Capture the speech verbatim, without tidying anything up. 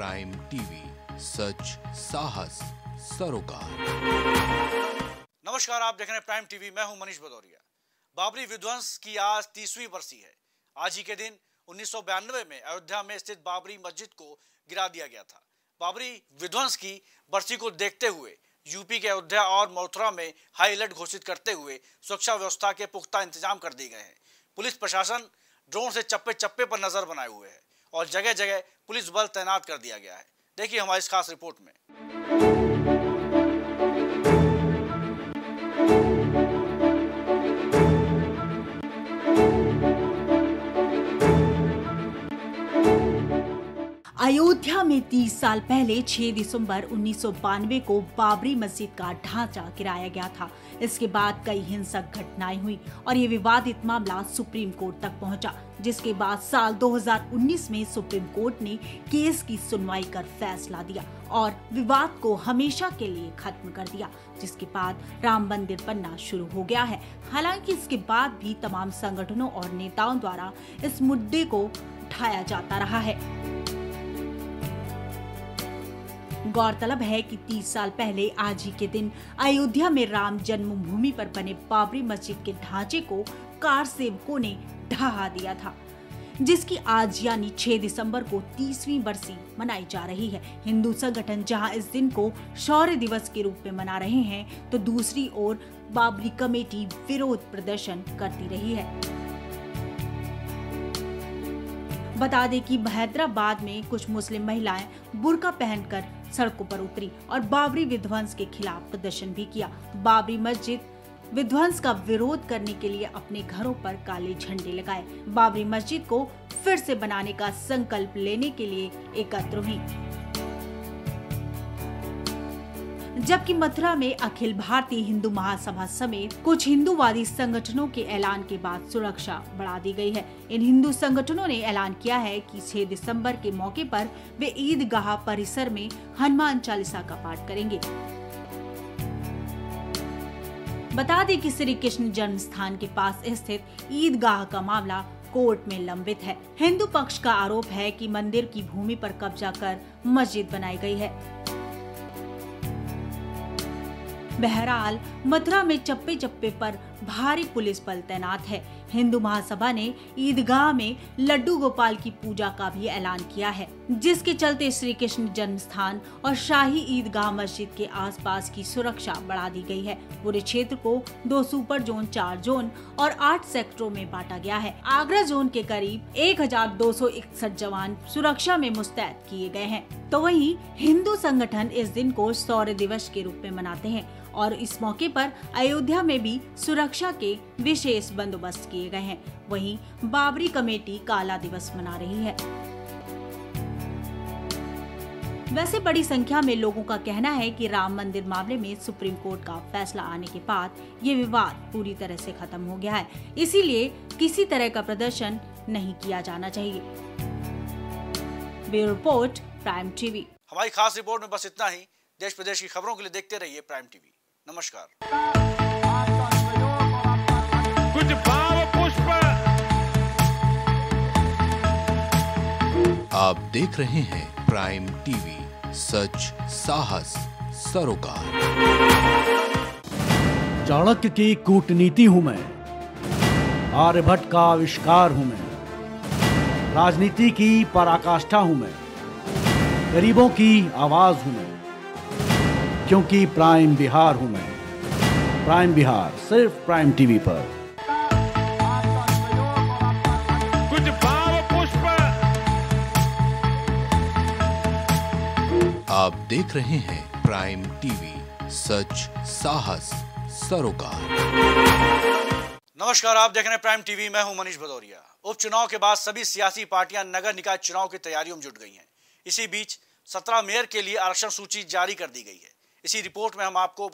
Prime TV, सच साहस सरोकार। नमस्कार, आप देख रहे हैं प्राइम टीवी। मैं हूं मनीष भदौरिया। बाबरी विध्वंस की आज तीसवीं बरसी है। आज ही के दिन उन्नीस सौ बयानवे में अयोध्या में स्थित बाबरी मस्जिद को गिरा दिया गया था। बाबरी विध्वंस की बरसी को देखते हुए यूपी के अयोध्या और मथुरा में हाई अलर्ट घोषित करते हुए सुरक्षा व्यवस्था के पुख्ता इंतजाम कर दिए गए हैं। पुलिस प्रशासन ड्रोन से चप्पे चप्पे पर नजर बनाए हुए है और जगह जगह पुलिस बल तैनात कर दिया गया है। देखिए हमारी इस खास रिपोर्ट में। अयोध्या में तीस साल पहले छह दिसंबर उन्नीस सौ बानवे को बाबरी मस्जिद का ढांचा गिराया गया था। इसके बाद कई हिंसक घटनाएं हुई और ये विवादित मामला सुप्रीम कोर्ट तक पहुंचा, जिसके बाद साल दो हज़ार उन्नीस में सुप्रीम कोर्ट ने केस की सुनवाई कर फैसला दिया और विवाद को हमेशा के लिए खत्म कर दिया, जिसके बाद राम मंदिर बनना शुरू हो गया है। हालांकि इसके बाद भी तमाम संगठनों और नेताओं द्वारा इस मुद्दे को उठाया जाता रहा है। गौरतलब है कि तीस साल पहले आज ही के दिन अयोध्या में राम जन्मभूमि पर बने बाबरी मस्जिद के ढांचे को कार सेवकों ने ढहा दिया था, जिसकी आज यानी छह दिसंबर को तीसवीं बरसी मनाई जा रही है। हिंदू संगठन जहां इस दिन को शौर्य दिवस के रूप में मना रहे हैं, तो दूसरी ओर बाबरी कमेटी विरोध प्रदर्शन करती रही है। बता दें कि हैदराबाद में कुछ मुस्लिम महिलाएं बुर्का पहनकर सड़कों पर उतरी और बाबरी विध्वंस के खिलाफ प्रदर्शन भी किया। बाबरी मस्जिद विध्वंस का विरोध करने के लिए अपने घरों पर काले झंडे लगाए। बाबरी मस्जिद को फिर से बनाने का संकल्प लेने के लिए एकत्र हुई। जबकि मथुरा में अखिल भारतीय हिंदू महासभा समेत कुछ हिंदूवादी संगठनों के ऐलान के बाद सुरक्षा बढ़ा दी गई है। इन हिंदू संगठनों ने ऐलान किया है कि छह दिसंबर के मौके पर वे ईदगाह परिसर में हनुमान चालीसा का पाठ करेंगे। बता दें कि श्री कृष्ण जन्मस्थान के पास स्थित ईदगाह का मामला कोर्ट में लंबित है। हिंदू पक्ष का आरोप है कि मंदिर की भूमि पर कब्जा कर मस्जिद बनाई गयी है। बहरहाल मथुरा में चप्पे चप्पे पर भारी पुलिस बल तैनात है। हिंदू महासभा ने ईदगाह में लड्डू गोपाल की पूजा का भी ऐलान किया है, जिसके चलते श्री कृष्ण जन्मस्थान और शाही ईदगाह मस्जिद के आसपास की सुरक्षा बढ़ा दी गई है। पूरे क्षेत्र को दो सुपर जोन, चार जोन और आठ सेक्टरों में बांटा गया है। आगरा जोन के करीब एक हजार दो सौ इकसठ जवान सुरक्षा में मुस्तैद किए गए हैं। तो वहीं हिंदू संगठन इस दिन को शौर्य दिवस के रूप में मनाते हैं और इस मौके पर अयोध्या में भी सुरक्षा के विशेष बंदोबस्त किए गए हैं। वहीं बाबरी कमेटी काला दिवस मना रही है। वैसे बड़ी संख्या में लोगों का कहना है कि राम मंदिर मामले में सुप्रीम कोर्ट का फैसला आने के बाद ये विवाद पूरी तरह से खत्म हो गया है, इसीलिए किसी तरह का प्रदर्शन नहीं किया जाना चाहिए। Bureau report, prime TV. हमारी खास रिपोर्ट में बस इतना ही। देश प्रदेश की खबरों के लिए देखते रहिए प्राइम टीवी। नमस्कार। कुछ भाव पुष्प आप देख रहे हैं प्राइम टीवी, सच साहस सरोकार। चाणक्य की कूटनीति हूं मैं, आर्यभट का आविष्कार हूं मैं, राजनीति की पराकाष्ठा हूं मैं, गरीबों की आवाज हूं मैं, क्योंकि प्राइम बिहार हूं मैं। प्राइम बिहार सिर्फ प्राइम टीवी पर। कुछ भाव पुष्प आप देख रहे हैं प्राइम टीवी, सच साहस सरोकार। नमस्कार, आप देख रहे हैं प्राइम टीवी। मैं हूं मनीष भदौरिया। उपचुनाव के बाद सभी सियासी पार्टियां नगर निकाय चुनाव की तैयारियों में जुट गई हैं। इसी बीच सत्रह मेयर के लिए आरक्षण सूची जारी कर दी गई है। इसी रिपोर्ट में हम आपको